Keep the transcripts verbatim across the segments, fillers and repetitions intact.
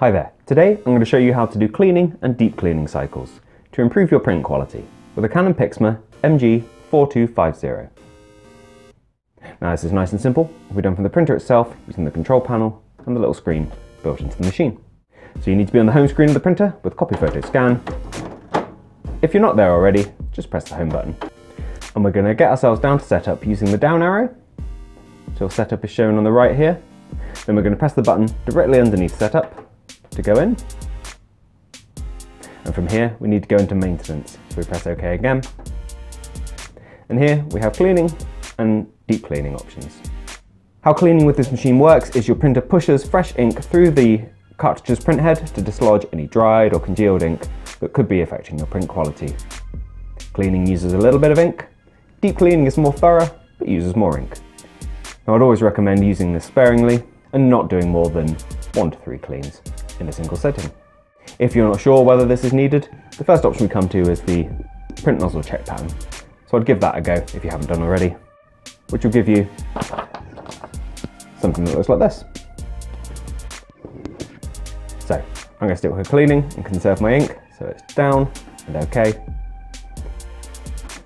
Hi there, today I'm going to show you how to do cleaning and deep cleaning cycles to improve your print quality with a Canon PIXMA M G four two five zero. Now this is nice and simple, it'll be done from the printer itself using the control panel and the little screen built into the machine. So you need to be on the home screen of the printer with copy photo scan. If you're not there already, just press the home button. And we're going to get ourselves down to setup using the down arrow till setup is shown on the right here. Then we're going to press the button directly underneath setup to go in, and from here we need to go into maintenance, so we press OK again, and here we have cleaning and deep cleaning options. How cleaning with this machine works is your printer pushes fresh ink through the cartridge's print head to dislodge any dried or congealed ink that could be affecting your print quality. Cleaning uses a little bit of ink, deep cleaning is more thorough but uses more ink. Now I'd always recommend using this sparingly and not doing more than one to three cleans in a single setting. If you're not sure whether this is needed, the first option we come to is the print nozzle check pattern. So I'd give that a go if you haven't done already, which will give you something that looks like this. So I'm going to stick with cleaning and conserve my ink, so it's down and OK.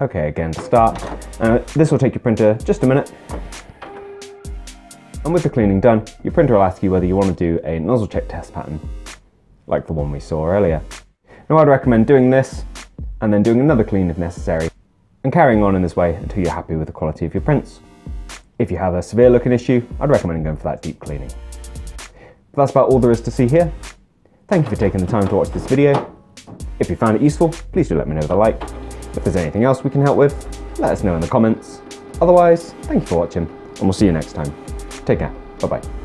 OK again to start, and this will take your printer just a minute. And with the cleaning done, your printer will ask you whether you want to do a nozzle check test pattern, like the one we saw earlier. Now I'd recommend doing this, and then doing another clean if necessary, and carrying on in this way until you're happy with the quality of your prints. If you have a severe looking issue, I'd recommend going for that deep cleaning. But that's about all there is to see here. Thank you for taking the time to watch this video. If you found it useful, please do let me know with a like. If there's anything else we can help with, let us know in the comments. Otherwise, thank you for watching, and we'll see you next time. Take care. Bye-bye.